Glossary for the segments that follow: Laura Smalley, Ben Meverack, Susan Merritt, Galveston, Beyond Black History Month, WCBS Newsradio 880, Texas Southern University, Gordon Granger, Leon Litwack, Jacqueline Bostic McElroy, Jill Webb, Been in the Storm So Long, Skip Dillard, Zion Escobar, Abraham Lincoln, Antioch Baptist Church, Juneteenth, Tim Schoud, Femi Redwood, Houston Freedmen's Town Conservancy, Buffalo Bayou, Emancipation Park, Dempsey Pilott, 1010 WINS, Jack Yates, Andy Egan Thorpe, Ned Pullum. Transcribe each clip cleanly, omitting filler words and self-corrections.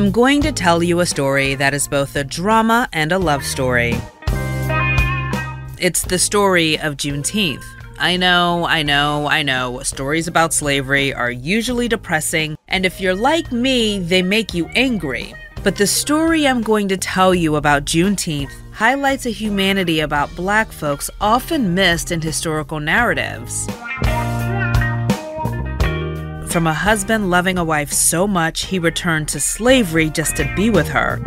I'm going to tell you a story that is both a drama and a love story. It's the story of Juneteenth. I know. Stories about slavery are usually depressing, and if you're like me, they make you angry. But the story I'm going to tell you about Juneteenth highlights a humanity about Black folks often missed in historical narratives. From a husband loving a wife so much he returned to slavery just to be with her,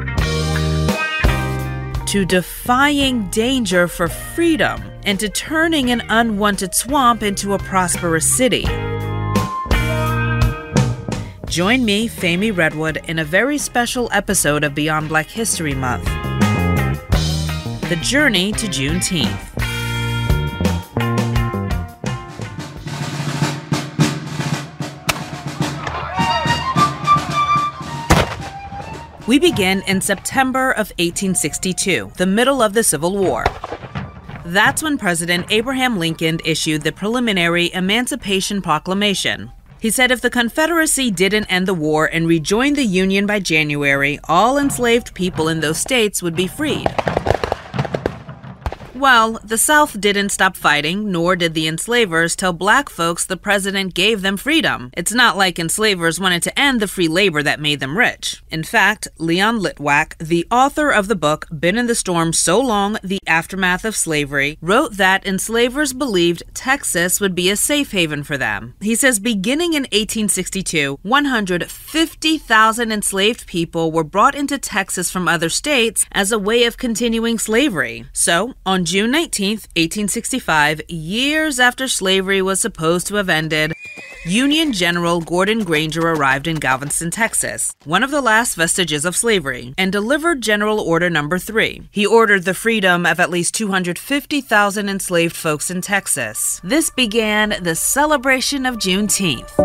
to defying danger for freedom, and to turning an unwanted swamp into a prosperous city. Join me, Femi Redwood, in a very special episode of Beyond Black History Month, The Journey to Juneteenth. We begin in September of 1862, the middle of the Civil War. That's when President Abraham Lincoln issued the preliminary Emancipation Proclamation. He said if the Confederacy didn't end the war and rejoined the Union by January, all enslaved people in those states would be freed. Well, the South didn't stop fighting, nor did the enslavers tell Black folks the president gave them freedom. It's not like enslavers wanted to end the free labor that made them rich. In fact, Leon Litwack, the author of the book Been in the Storm So Long, The Aftermath of Slavery, wrote that enslavers believed Texas would be a safe haven for them. He says beginning in 1862, 150,000 enslaved people were brought into Texas from other states as a way of continuing slavery. So, on June 19, 1865, years after slavery was supposed to have ended, Union General Gordon Granger arrived in Galveston, Texas, one of the last vestiges of slavery, and delivered General Order No. 3. He ordered the freedom of at least 250,000 enslaved folks in Texas. This began the celebration of Juneteenth.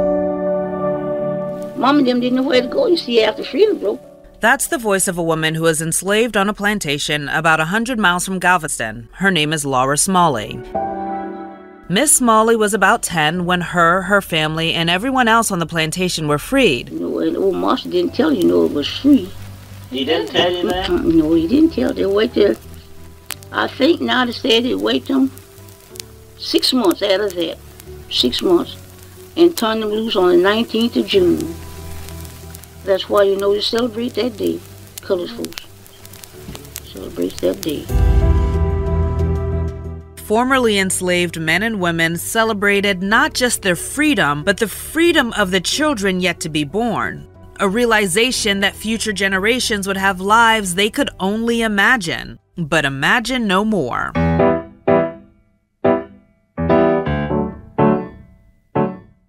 Mama and them didn't know where to go, you see, after freedom broke. That's the voice of a woman who was enslaved on a plantation about 100 miles from Galveston. Her name is Laura Smalley. Miss Smalley was about 10 when her family, and everyone else on the plantation were freed. You know, and old Marshall didn't tell you, it was free. He didn't tell you that? No, he didn't tell. They waited, I think now they said they waited them 6 months after that, 6 months, and turned them loose on the 19th of June. That's why, you know, you celebrate that day, colored folks. Celebrate that day. Formerly enslaved men and women celebrated not just their freedom, but the freedom of the children yet to be born. A realization that future generations would have lives they could only imagine, but imagine no more.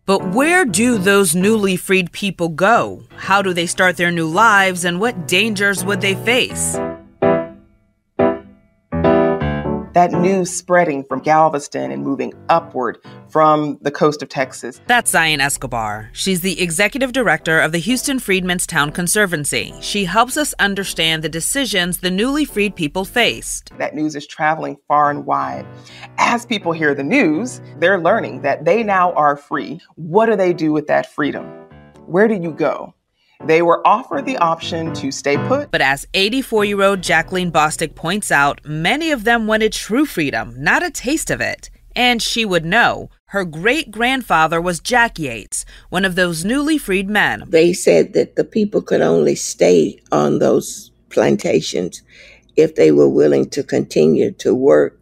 But where do those newly freed people go? How do they start their new lives, and what dangers would they face? That news spreading from Galveston and moving upward from the coast of Texas. That's Zion Escobar. She's the executive director of the Houston Freedmen's Town Conservancy. She helps us understand the decisions the newly freed people faced. That news is traveling far and wide. As people hear the news, they're learning that they now are free. What do they do with that freedom? Where do you go? They were offered the option to stay put. But as 84-year-old Jacqueline Bostic points out, many of them wanted true freedom, not a taste of it. And she would know. Her great-grandfather was Jack Yates, one of those newly freed men. They said that the people could only stay on those plantations if they were willing to continue to work,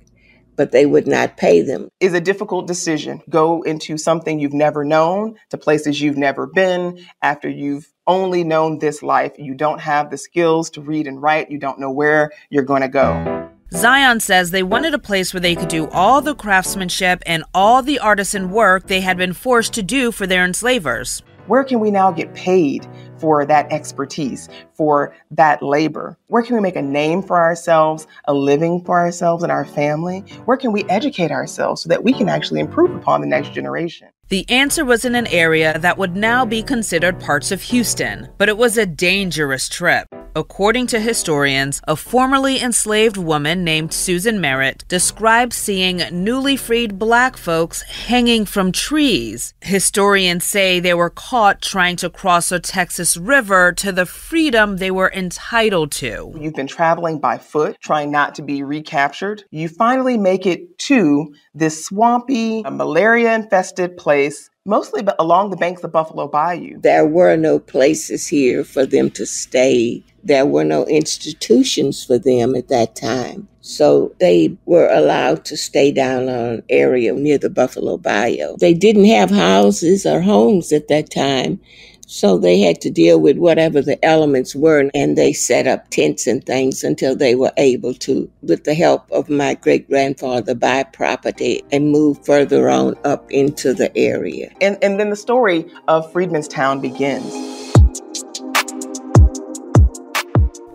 but they would not pay them. It's a difficult decision. Go into something you've never known, to places you've never been, after you've only known this life. You don't have the skills to read and write. You don't know where you're going to go. Zion says they wanted a place where they could do all the craftsmanship and all the artisan work they had been forced to do for their enslavers. Where can we now get paid for that expertise, for that labor? Where can we make a name for ourselves, a living for ourselves and our family? Where can we educate ourselves so that we can actually improve upon the next generation? The answer was in an area that would now be considered parts of Houston, but it was a dangerous trip. According to historians, a formerly enslaved woman named Susan Merritt described seeing newly freed black folks hanging from trees. Historians say they were caught trying to cross a Texas river to the freedom they were entitled to. You've been traveling by foot, trying not to be recaptured. You finally make it to this swampy, malaria-infested place, mostly along the banks of Buffalo Bayou. There were no places here for them to stay. There were no institutions for them at that time. So they were allowed to stay down on an area near the Buffalo Bayou. They didn't have houses or homes at that time, so they had to deal with whatever the elements were, and they set up tents and things until they were able to, with the help of my great-grandfather, buy property and move further on up into the area. And then the story of Freedmen's Town begins.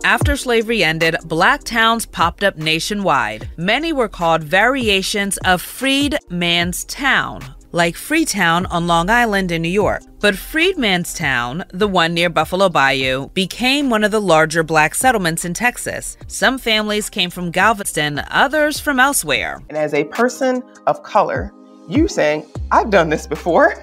After slavery ended, black towns popped up nationwide. Many were called variations of Freedman's Town, like Freetown on Long Island in New York. But Freedman's Town, the one near Buffalo Bayou, became one of the larger black settlements in Texas. Some families came from Galveston, others from elsewhere. And as a person of color, you saying, I've done this before.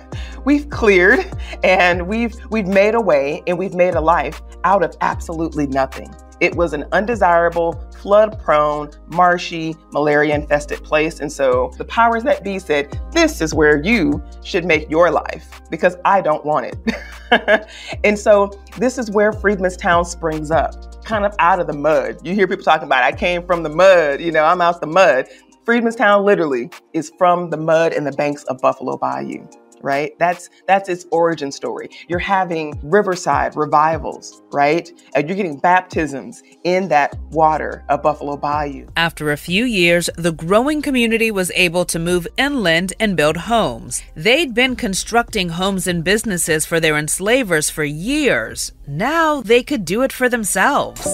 We've cleared and we've made a way and we've made a life out of absolutely nothing. It was an undesirable, flood-prone, marshy, malaria-infested place. And so the powers that be said, this is where you should make your life because I don't want it. And so this is where Freedman's Town springs up, kind of out of the mud. You hear people talking about, I came from the mud, you know, I'm out the mud. Freedman's Town literally is from the mud and the banks of Buffalo Bayou, right? That's its origin story. You're having riverside revivals, right? And you're getting baptisms in that water of Buffalo Bayou. After a few years, the growing community was able to move inland and build homes. They'd been constructing homes and businesses for their enslavers for years. Now they could do it for themselves.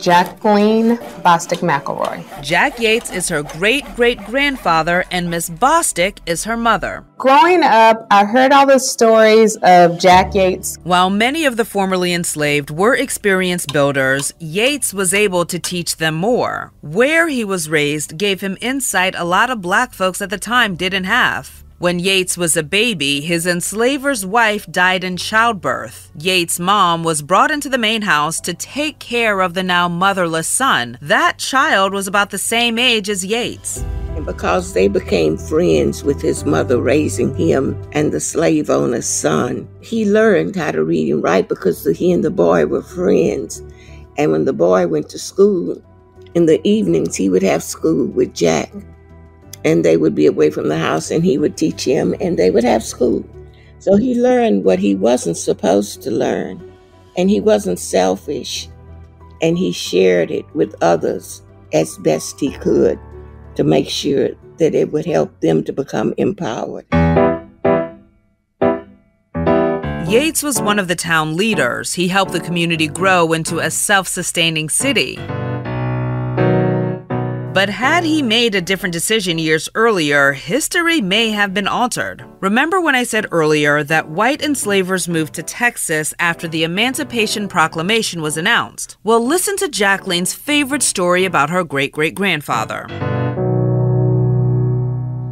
Jacqueline Bostic McElroy. Jack Yates is her great-great-grandfather and Miss Bostic is her mother. Growing up, I heard all the stories of Jack Yates. While many of the formerly enslaved were experienced builders, Yates was able to teach them more. Where he was raised gave him insight a lot of black folks at the time didn't have. When Yates was a baby, his enslaver's wife died in childbirth. Yates' mom was brought into the main house to take care of the now motherless son. That child was about the same age as Yates. And because they became friends with his mother raising him and the slave owner's son, he learned how to read and write because he and the boy were friends. And when the boy went to school, in the evenings he would have school with Jack. And they would be away from the house and he would teach him and they would have school. So he learned what he wasn't supposed to learn and he wasn't selfish and he shared it with others as best he could to make sure that it would help them to become empowered. Yates was one of the town leaders. He helped the community grow into a self-sustaining city. But had he made a different decision years earlier, history may have been altered. Remember when I said earlier that white enslavers moved to Texas after the Emancipation Proclamation was announced? Well, listen to Jacqueline's favorite story about her great-great-grandfather.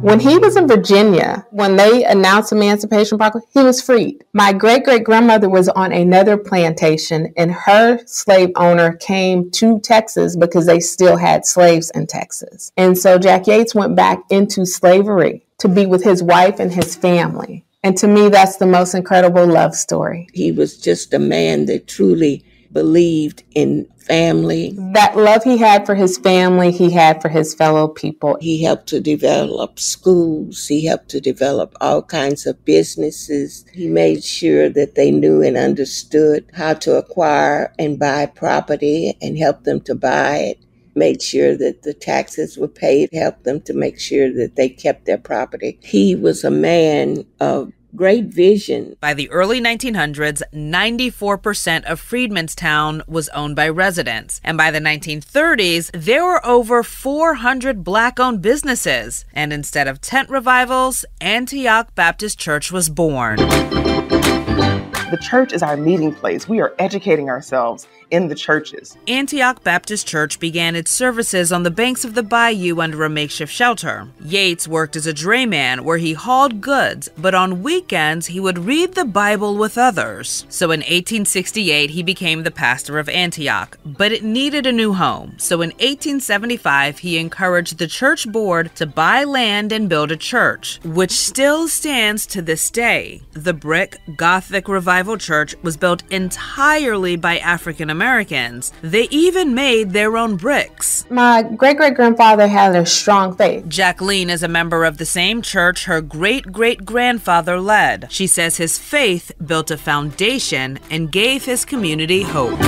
When he was in Virginia, when they announced the Emancipation Proclamation, he was freed. My great-great-grandmother was on another plantation, and her slave owner came to Texas because they still had slaves in Texas. And so Jack Yates went back into slavery to be with his wife and his family. And to me, that's the most incredible love story. He was just a man that truly believed in family. That love he had for his family, he had for his fellow people. He helped to develop schools. He helped to develop all kinds of businesses. He made sure that they knew and understood how to acquire and buy property and help them to buy it. Made sure that the taxes were paid, helped them to make sure that they kept their property. He was a man of great vision. By the early 1900s, 94% of Freedman's Town was owned by residents. And by the 1930s, there were over 400 black-owned businesses. And instead of tent revivals, Antioch Baptist Church was born. The church is our meeting place. We are educating ourselves in the churches. Antioch Baptist Church began its services on the banks of the bayou under a makeshift shelter. Yates worked as a drayman where he hauled goods, but on weekends he would read the Bible with others. So in 1868, he became the pastor of Antioch, but it needed a new home. So in 1875, he encouraged the church board to buy land and build a church, which still stands to this day. The brick Gothic Revival Church was built entirely by African Americans. They even made their own bricks. My great-great-grandfather had a strong faith. Jacqueline is a member of the same church her great-great-grandfather led. She says his faith built a foundation and gave his community hope.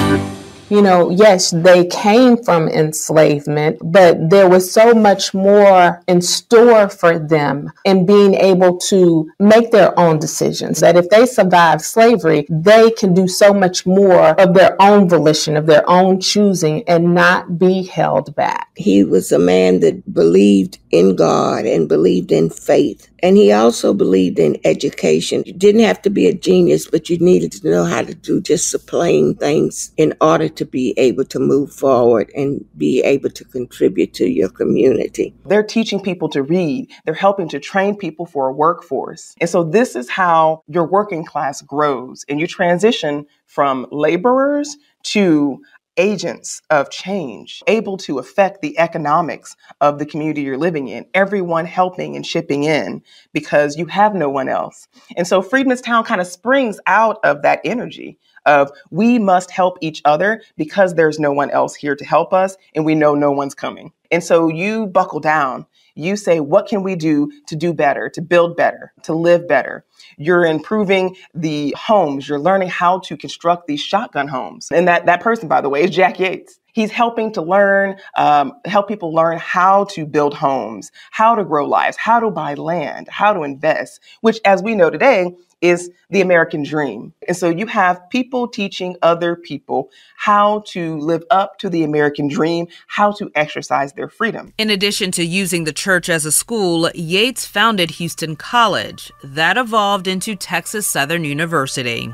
You know, yes, they came from enslavement, but there was so much more in store for them in being able to make their own decisions, that if they survive slavery, they can do so much more of their own volition, of their own choosing, and not be held back. He was a man that believed in God and believed in faith. And he also believed in education. You didn't have to be a genius, but you needed to know how to do just some plain things in order to be able to move forward and be able to contribute to your community. They're teaching people to read. They're helping to train people for a workforce. And so this is how your working class grows, and you transition from laborers to agents of change, able to affect the economics of the community you're living in, everyone helping and shipping in because you have no one else. And so Freedmen's Town kind of springs out of that energy of we must help each other because there's no one else here to help us and we know no one's coming. And so you buckle down. You say, what can we do to do better, to build better, to live better? You're improving the homes. You're learning how to construct these shotgun homes. And that person, by the way, is Jack Yates. He's helping to learn, help people learn how to build homes, how to grow lives, how to buy land, how to invest, which, as we know today, is the American dream. And so you have people teaching other people how to live up to the American dream, how to exercise their freedom. In addition to using the church as a school, Yates founded Houston College. That evolved into Texas Southern University.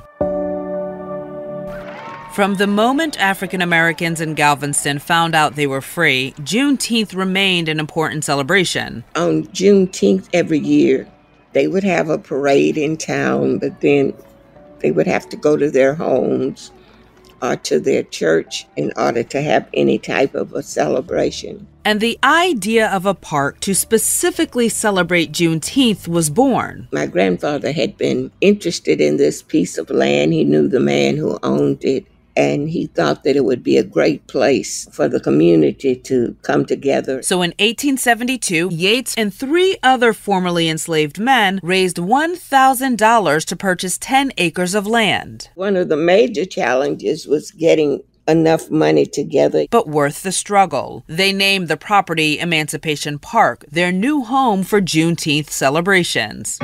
From the moment African Americans in Galveston found out they were free, Juneteenth remained an important celebration. On Juneteenth every year, they would have a parade in town, but then they would have to go to their homes or to their church in order to have any type of a celebration. And the idea of a park to specifically celebrate Juneteenth was born. My grandfather had been interested in this piece of land. He knew the man who owned it, and he thought that it would be a great place for the community to come together. So in 1872, Yates and three other formerly enslaved men raised $1,000 to purchase 10 acres of land. One of the major challenges was getting enough money together. But worth the struggle. They named the property Emancipation Park, their new home for Juneteenth celebrations.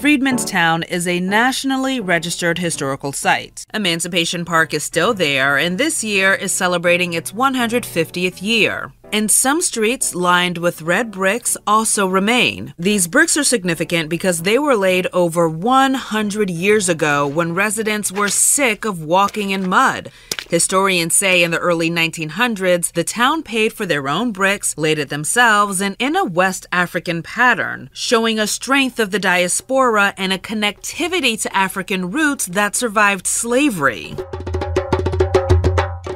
Freedmen's Town is a nationally registered historical site. Emancipation Park is still there, and this year is celebrating its 150th year. And some streets lined with red bricks also remain. These bricks are significant because they were laid over 100 years ago when residents were sick of walking in mud. Historians say in the early 1900s, the town paid for their own bricks, laid it themselves, and in a West African pattern, showing a strength of the diaspora and a connectivity to African roots that survived slavery.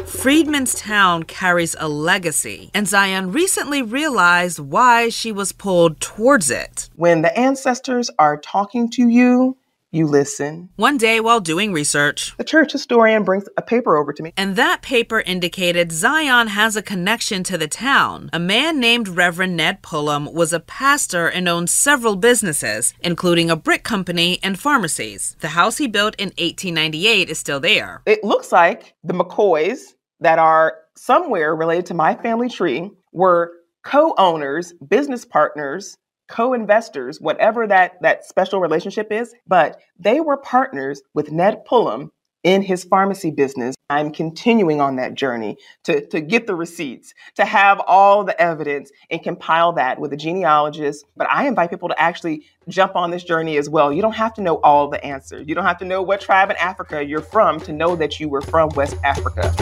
Freedmen's Town carries a legacy, and Zion recently realized why she was pulled towards it. When the ancestors are talking to you, you listen. One day while doing research, the church historian brings a paper over to me. And that paper indicated Zion has a connection to the town. A man named Reverend Ned Pullum was a pastor and owned several businesses, including a brick company and pharmacies. The house he built in 1898 is still there. It looks like the McCoys, that are somewhere related to my family tree, were co-owners, business partners, co-investors, whatever that special relationship is, but they were partners with Ned Pullum in his pharmacy business. I'm continuing on that journey to get the receipts, to have all the evidence and compile that with a genealogist. But I invite people to actually jump on this journey as well. You don't have to know all the answers. You don't have to know what tribe in Africa you're from to know that you were from West Africa.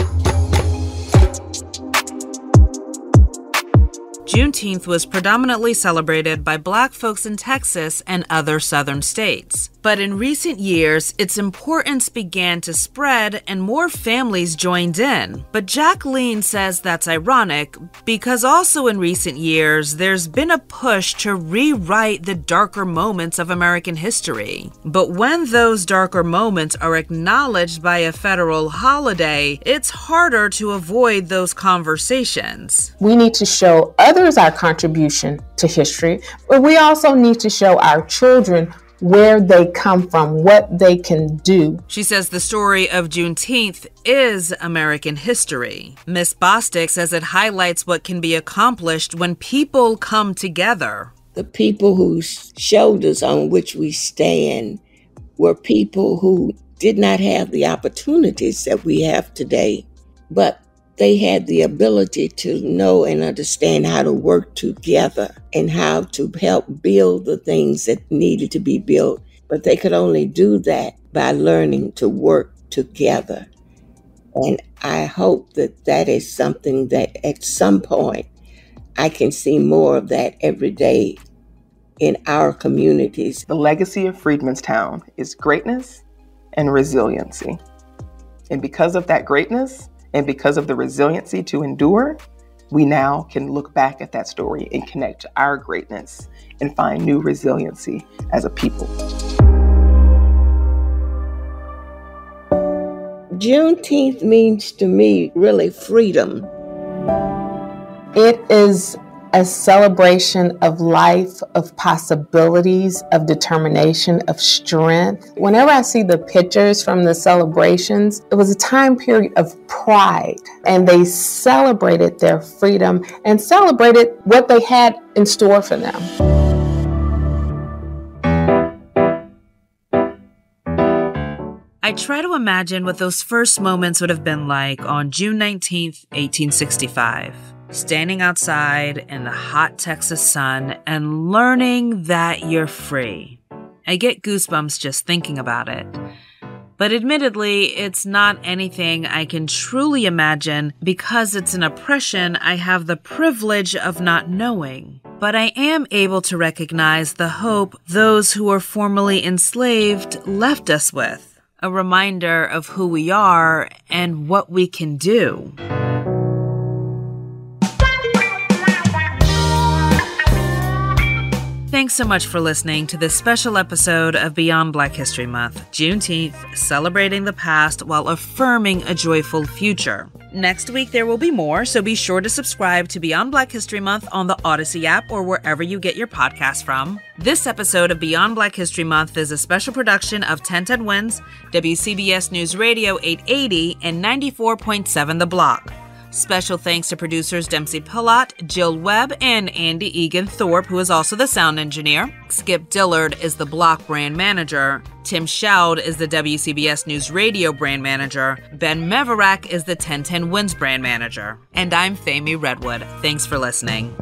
Juneteenth was predominantly celebrated by Black folks in Texas and other southern states. But in recent years, its importance began to spread and more families joined in. But Jacqueline says that's ironic because also in recent years, there's been a push to rewrite the darker moments of American history. But when those darker moments are acknowledged by a federal holiday, it's harder to avoid those conversations. We need to show others our contribution to history, but we also need to show our children where they come from, what they can do. She says the story of Juneteenth is American history. Ms. Bostic says it highlights what can be accomplished when people come together. The people whose shoulders on which we stand were people who did not have the opportunities that we have today, but they had the ability to know and understand how to work together and how to help build the things that needed to be built. But they could only do that by learning to work together. And I hope that that is something that at some point I can see more of that every day in our communities. The legacy of Freedmen's Town is greatness and resiliency. And because of that greatness, and because of the resiliency to endure, we now can look back at that story and connect to our greatness and find new resiliency as a people. Juneteenth means to me really freedom. It is a celebration of life, of possibilities, of determination, of strength. Whenever I see the pictures from the celebrations, it was a time period of pride, and they celebrated their freedom and celebrated what they had in store for them. I try to imagine what those first moments would have been like on June 19th, 1865. Standing outside in the hot Texas sun and learning that you're free. I get goosebumps just thinking about it. But admittedly, it's not anything I can truly imagine because it's an oppression I have the privilege of not knowing. But I am able to recognize the hope those who were formerly enslaved left us with, a reminder of who we are and what we can do. Thanks so much for listening to this special episode of Beyond Black History Month, Juneteenth, celebrating the past while affirming a joyful future. Next week, there will be more, so be sure to subscribe to Beyond Black History Month on the Odyssey app or wherever you get your podcasts from. This episode of Beyond Black History Month is a special production of 1010 WINS, WCBS News Radio 880, and 94.7 The Block. Special thanks to producers Dempsey Pilott, Jill Webb, and Andy Egan Thorpe, who is also the sound engineer. Skip Dillard is the Block brand manager. Tim Schoud is the WCBS News Radio brand manager. Ben Meverack is the 1010 WINS brand manager. And I'm Femi Redwood. Thanks for listening.